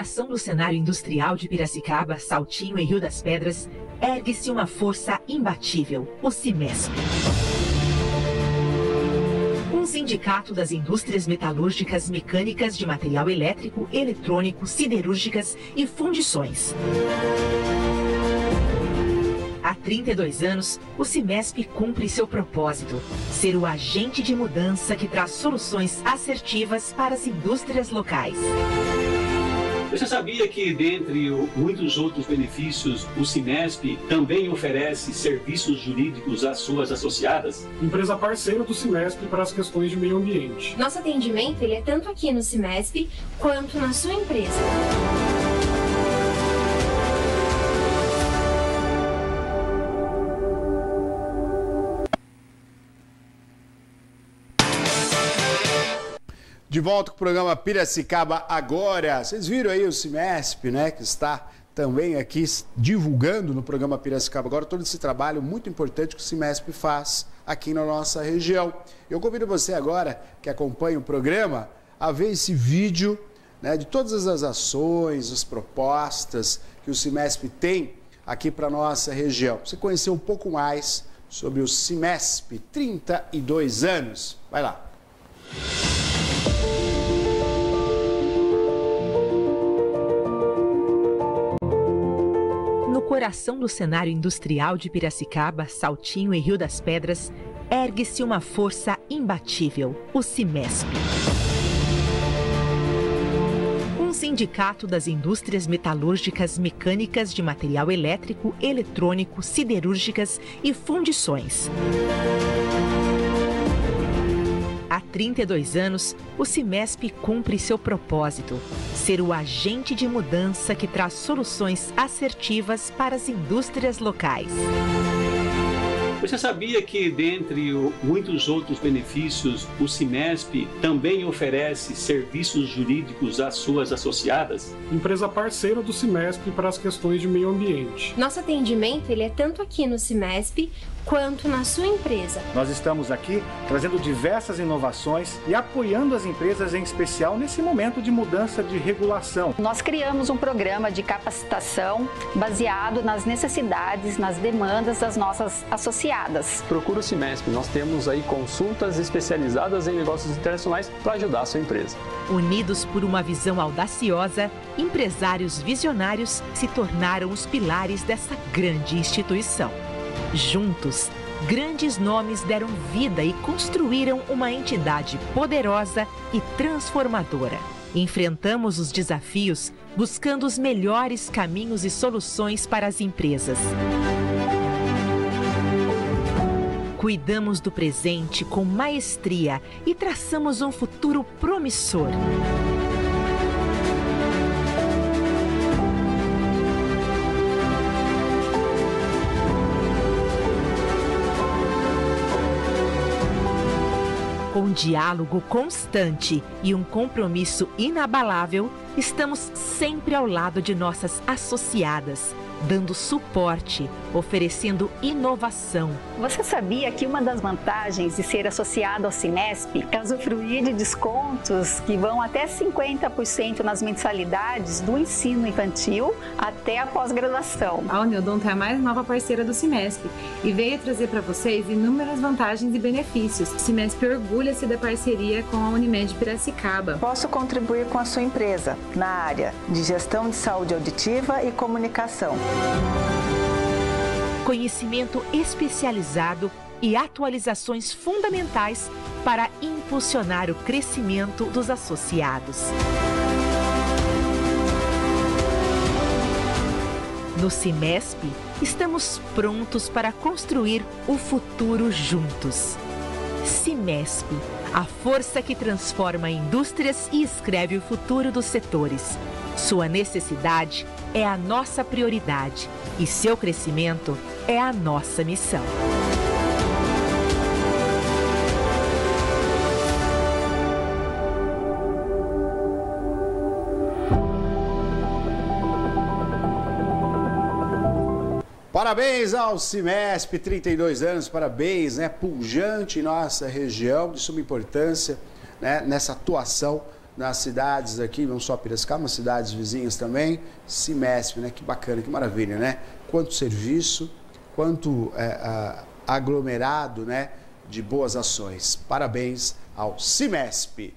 coração do cenário industrial de Piracicaba, Saltinho e Rio das Pedras, ergue-se uma força imbatível, o SIMESP. Um sindicato das indústrias metalúrgicas, mecânicas, de material elétrico, eletrônico, siderúrgicas e fundições. Há 32 anos, o SIMESP cumpre seu propósito, ser o agente de mudança que traz soluções assertivas para as indústrias locais. Você sabia que, dentre muitos outros benefícios, o SIMESP também oferece serviços jurídicos às suas associadas? Empresa parceira do SIMESP para as questões de meio ambiente. Nosso atendimento ele é tanto aqui no SIMESP quanto na sua empresa. De volta com o programa Piracicaba Agora. Vocês viram aí o SIMESP, né, que está também aqui divulgando no programa Piracicaba Agora todo esse trabalho muito importante que o SIMESP faz aqui na nossa região. Eu convido você agora, que acompanha o programa, a ver esse vídeo, né, de todas as ações, as propostas que o SIMESP tem aqui para a nossa região. Pra você conhecer um pouco mais sobre o SIMESP, 32 anos. Vai lá. No coração do cenário industrial de Piracicaba, Saltinho e Rio das Pedras, ergue-se uma força imbatível, o SIMESP. Um sindicato das indústrias metalúrgicas, mecânicas, de material elétrico, eletrônico, siderúrgicas e fundições. Há 32 anos, o SIMESP cumpre seu propósito, ser o agente de mudança que traz soluções assertivas para as indústrias locais. Você sabia que, dentre muitos outros benefícios, o SIMESP também oferece serviços jurídicos às suas associadas? Empresa parceira do SIMESP para as questões de meio ambiente. Nosso atendimento ele é tanto aqui no SIMESP quanto na sua empresa. Nós estamos aqui trazendo diversas inovações e apoiando as empresas, em especial nesse momento de mudança de regulação. Nós criamos um programa de capacitação baseado nas necessidades, nas demandas das nossas associadas. Procura o SIMESP, nós temos aí consultas especializadas em negócios internacionais para ajudar a sua empresa. Unidos por uma visão audaciosa, empresários visionários se tornaram os pilares dessa grande instituição. Juntos, grandes nomes deram vida e construíram uma entidade poderosa e transformadora. Enfrentamos os desafios buscando os melhores caminhos e soluções para as empresas. Cuidamos do presente com maestria e traçamos um futuro promissor. Com diálogo constante e um compromisso inabalável, estamos sempre ao lado de nossas associadas, dando suporte, oferecendo inovação. Você sabia que uma das vantagens de ser associado ao SIMESP é usufruir de descontos que vão até 50% nas mensalidades do ensino infantil até a pós-graduação? A Uniodonto é a mais nova parceira do SIMESP e veio trazer para vocês inúmeras vantagens e benefícios. O SIMESP orgulha-se da parceria com a Unimed Piracicaba. Posso contribuir com a sua empresa na área de gestão de saúde auditiva e comunicação. Conhecimento especializado e atualizações fundamentais para impulsionar o crescimento dos associados. No SIMESP, estamos prontos para construir o futuro juntos. SIMESP, a força que transforma indústrias e escreve o futuro dos setores. Sua necessidade é a nossa prioridade e seu crescimento é a nossa missão. Parabéns ao SIMESP, 32 anos, parabéns, né? Pujante em nossa região, de suma importância, né? Nessa atuação nas cidades aqui, não só Piracicaba, mas cidades vizinhas também, SIMESP, né? Que bacana, que maravilha, né? Quanto serviço, quanto aglomerado, né? De boas ações. Parabéns ao SIMESP.